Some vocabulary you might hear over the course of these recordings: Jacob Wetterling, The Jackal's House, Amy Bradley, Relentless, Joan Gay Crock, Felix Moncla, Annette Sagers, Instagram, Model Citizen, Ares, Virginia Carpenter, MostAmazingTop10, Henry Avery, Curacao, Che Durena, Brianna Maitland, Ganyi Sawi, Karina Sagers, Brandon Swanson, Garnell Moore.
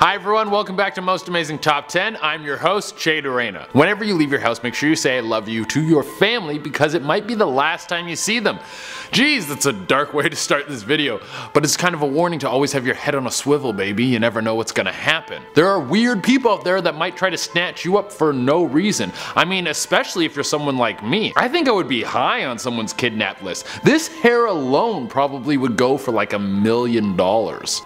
Hi everyone, welcome back to Most Amazing Top 10. I'm your host, Che Durena. Whenever you leave your house, make sure you say I love you to your family because it might be the last time you see them. Geez, that's a dark way to start this video, but it's kind of a warning to always have your head on a swivel, baby. You never know what's gonna happen. There are weird people out there that might try to snatch you up for no reason. I mean, especially if you're someone like me. I think I would be high on someone's kidnap list. This hair alone probably would go for like $1 million.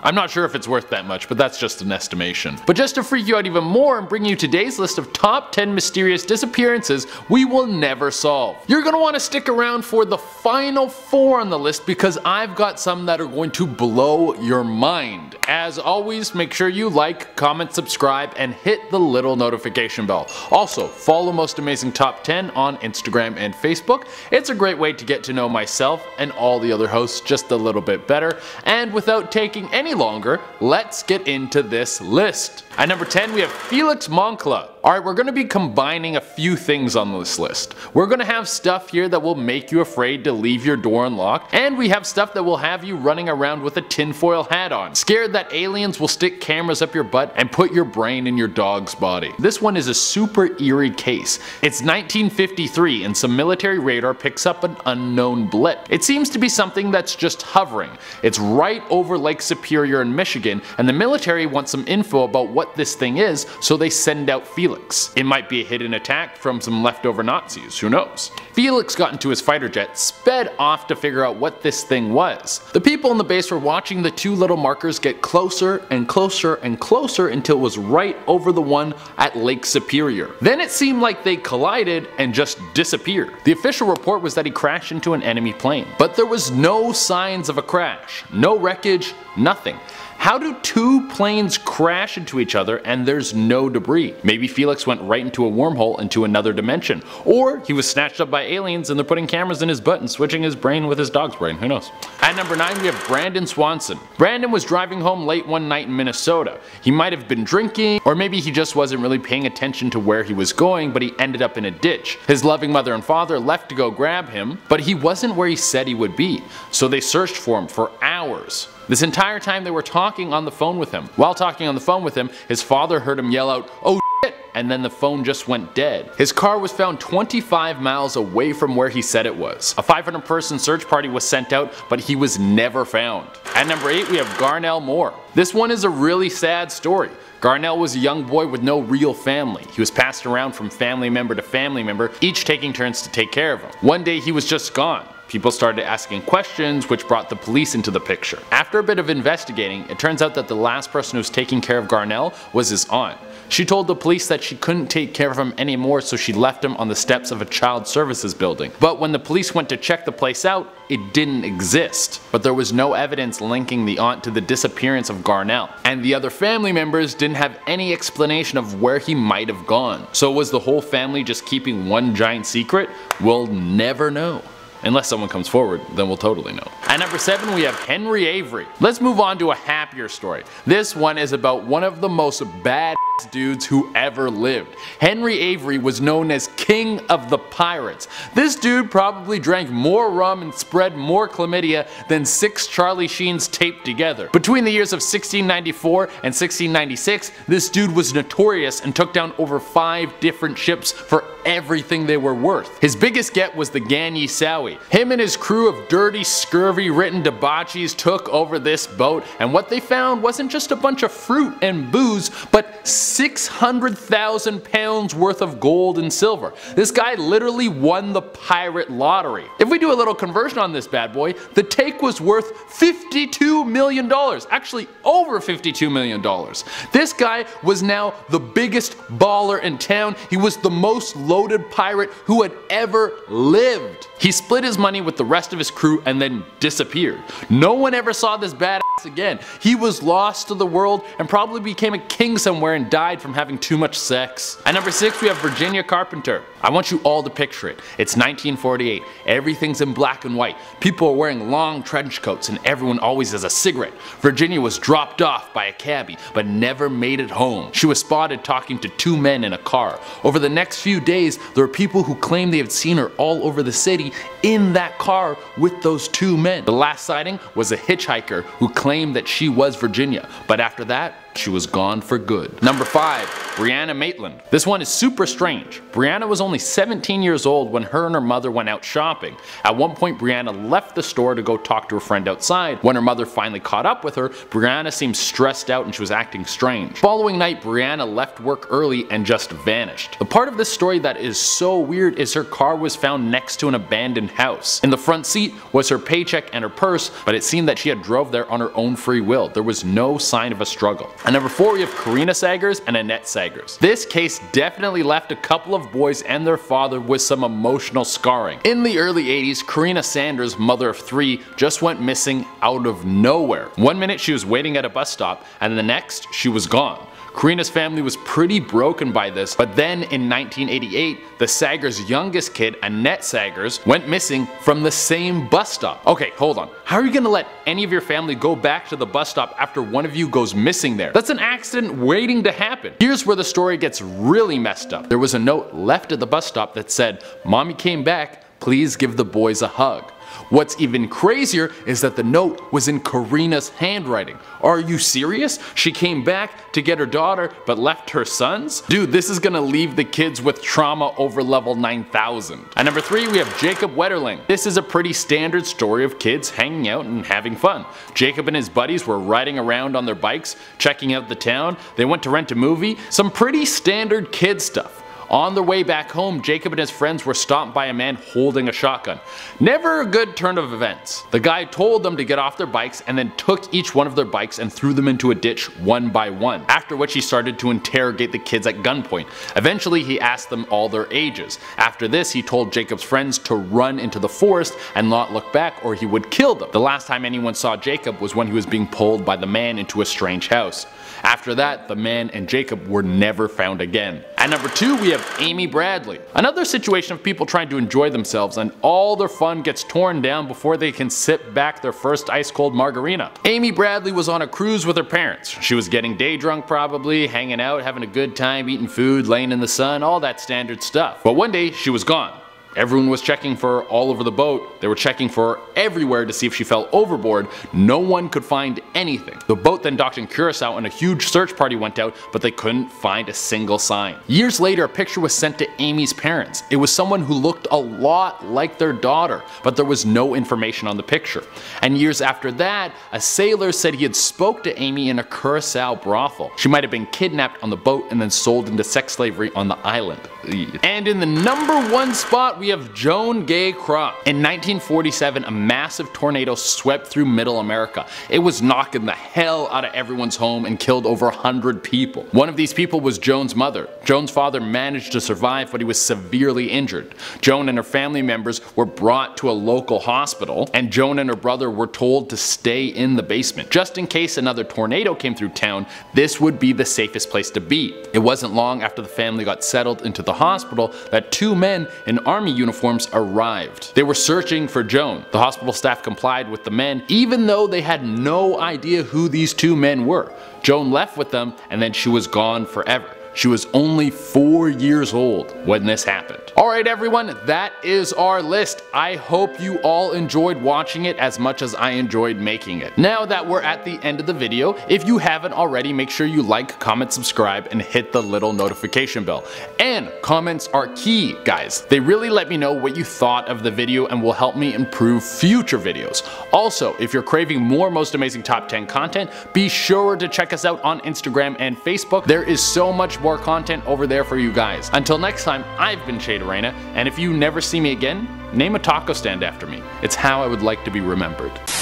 I'm not sure if it's worth that much, but that's just an estimation. But just to freak you out even more and bring you today's list of top 10 mysterious disappearances we will never solve. You're gonna want to stick around for the final 4 on the list because I've got some that are going to blow your mind. As always, make sure you like, comment, subscribe, and hit the little notification bell. Also, follow Most Amazing Top 10 on Instagram and Facebook. It's a great way to get to know myself and all the other hosts just a little bit better. And without taking any longer, let's get into this list. At number 10, we have Felix Moncla. Alright, we're going to be combining a few things on this list. We're going to have stuff here that will make you afraid to leave your door unlocked, and we have stuff that will have you running around with a tinfoil hat on, scared that aliens will stick cameras up your butt and put your brain in your dog's body. This one is a super eerie case. It's 1953 and some military radar picks up an unknown blip. It seems to be something that's just hovering. It's right over Lake Superior in Michigan, and the military wants some info about what this thing is, so they send out Felix. It might be a hidden attack from some leftover Nazis, who knows. Felix got into his fighter jet, sped off to figure out what this thing was. The people in the base were watching the two little markers get closer and closer and closer until it was right over the one at Lake Superior. Then it seemed like they collided and just disappeared. The official report was that he crashed into an enemy plane, but there was no signs of a crash, no wreckage, nothing. How do two planes crash into each other and there's no debris? Maybe Felix went right into a wormhole into another dimension, or he was snatched up by aliens and they're putting cameras in his butt and switching his brain with his dog's brain, who knows. At number 9, we have Brandon Swanson. Brandon was driving home late one night in Minnesota. He might have been drinking, or maybe he just wasn't really paying attention to where he was going, but he ended up in a ditch. His loving mother and father left to go grab him, but he wasn't where he said he would be, so they searched for him for hours. This entire time they were talking on the phone with him. While talking on the phone with him, his father heard him yell out, "Oh shit," and then the phone just went dead. His car was found 25 miles away from where he said it was. A 500-person search party was sent out, but he was never found. At number 8, we have Garnell Moore. This one is a really sad story. Garnell was a young boy with no real family. He was passed around from family member, each taking turns to take care of him. One day he was just gone. People started asking questions, which brought the police into the picture. After a bit of investigating, it turns out that the last person who was taking care of Garnell was his aunt. She told the police that she couldn't take care of him anymore, so she left him on the steps of a child services building. But when the police went to check the place out, it didn't exist. But there was no evidence linking the aunt to the disappearance of Garnell, and the other family members didn't have any explanation of where he might have gone. So was the whole family just keeping one giant secret? We'll never know. Unless someone comes forward, then we'll totally know. At number 7, we have Henry Avery. Let's move on to a happier story. This one is about one of the most badass dudes who ever lived. Henry Avery was known as King of the Pirates. This dude probably drank more rum and spread more chlamydia than 6 Charlie Sheens taped together. Between the years of 1694 and 1696, this dude was notorious and took down over 5 different ships for everything they were worth. His biggest get was the Ganyi Sawi. Him and his crew of dirty, scurvy-ridden debauchees took over this boat, and what they found wasn't just a bunch of fruit and booze, but 600,000 pounds worth of gold and silver. This guy literally won the pirate lottery. If we do a little conversion on this bad boy, the take was worth $52 million, actually over $52 million. This guy was now the biggest baller in town. He was the most loaded pirate who had ever lived. He split his money with the rest of his crew and then disappeared. No one ever saw this badass again. He was lost to the world and probably became a king somewhere and died from having too much sex. At number 6, we have Virginia Carpenter. I want you all to picture it. It's 1948. Everything's in black and white. People are wearing long trench coats and everyone always has a cigarette. Virginia was dropped off by a cabbie but never made it home. She was spotted talking to 2 men in a car. Over the next few days, there were people who claimed they had seen her all over the city in that car with those 2 men. The last sighting was a hitchhiker who claimed that she was Virginia, but after that, She was gone for good. Number 5, Brianna Maitland. This one is super strange. Brianna was only 17 years old when her and her mother went out shopping. At one point, Brianna left the store to go talk to a friend outside. When her mother finally caught up with her, Brianna seemed stressed out and she was acting strange. The following night, Brianna left work early and just vanished. The part of this story that is so weird is her car was found next to an abandoned house. In the front seat was her paycheck and her purse, but it seemed that she had drove there on her own free will. There was no sign of a struggle. And number 4, we have Karina Sagers and Annette Sagers. This case definitely left a couple of boys and their father with some emotional scarring. In the early 80s, Karina Sanders, mother of 3, just went missing out of nowhere. One minute she was waiting at a bus stop and the next she was gone. Karina's family was pretty broken by this, but then in 1988, the Sagers' youngest kid, Annette Sagers, went missing from the same bus stop. Okay, hold on. How are you gonna let any of your family go back to the bus stop after one of you goes missing there? That's an accident waiting to happen. Here's where the story gets really messed up. There was a note left at the bus stop that said, "Mommy came back, please give the boys a hug." What's even crazier is that the note was in Karina's handwriting. Are you serious? She came back to get her daughter but left her sons? Dude, this is gonna leave the kids with trauma over level 9000. At number 3, we have Jacob Wetterling. This is a pretty standard story of kids hanging out and having fun. Jacob and his buddies were riding around on their bikes, checking out the town. They went to rent a movie. Some pretty standard kid stuff. On their way back home, Jacob and his friends were stopped by a man holding a shotgun. Never a good turn of events. The guy told them to get off their bikes and then took each one of their bikes and threw them into a ditch one by one, after which he started to interrogate the kids at gunpoint. Eventually, he asked them all their ages. After this, he told Jacob's friends to run into the forest and not look back or he would kill them. The last time anyone saw Jacob was when he was being pulled by the man into a strange house. After that, the man and Jacob were never found again. At number 2, we have Amy Bradley. Another situation of people trying to enjoy themselves and all their fun gets torn down before they can sip back their first ice cold margarita. Amy Bradley was on a cruise with her parents. She was getting day drunk probably, hanging out, having a good time, eating food, laying in the sun, all that standard stuff. But one day she was gone. Everyone was checking for her all over the boat. They were checking for her everywhere to see if she fell overboard. No one could find anything. The boat then docked in Curacao and a huge search party went out, but they couldn't find a single sign. Years later, a picture was sent to Amy's parents. It was someone who looked a lot like their daughter, but there was no information on the picture. And years after that, a sailor said he had spoke to Amy in a Curacao brothel. She might have been kidnapped on the boat and then sold into sex slavery on the island. And in the number 1 spot, we have Joan Gay Crock. In 1947, a massive tornado swept through Middle America. It was knocking the hell out of everyone's home and killed over 100 people. One of these people was Joan's mother. Joan's father managed to survive, but he was severely injured. Joan and her family members were brought to a local hospital, and Joan and her brother were told to stay in the basement. Just in case another tornado came through town, this would be the safest place to be. It wasn't long after the family got settled into the hospital that 2 men in army uniforms arrived. They were searching for Joan. The hospital staff complied with the men, even though they had no idea who these 2 men were. Joan left with them, and then she was gone forever. She was only 4 years old when this happened. Alright everyone, that is our list. I hope you all enjoyed watching it as much as I enjoyed making it. Now that we're at the end of the video, if you haven't already, make sure you like, comment, subscribe, and hit the little notification bell. And comments are key, guys. They really let me know what you thought of the video and will help me improve future videos. Also, if you're craving more Most Amazing Top 10 content, be sure to check us out on Instagram and Facebook. There is so much more content over there for you guys. Until next time, I've been Che Durena, and if you never see me again, name a taco stand after me. It's how I would like to be remembered.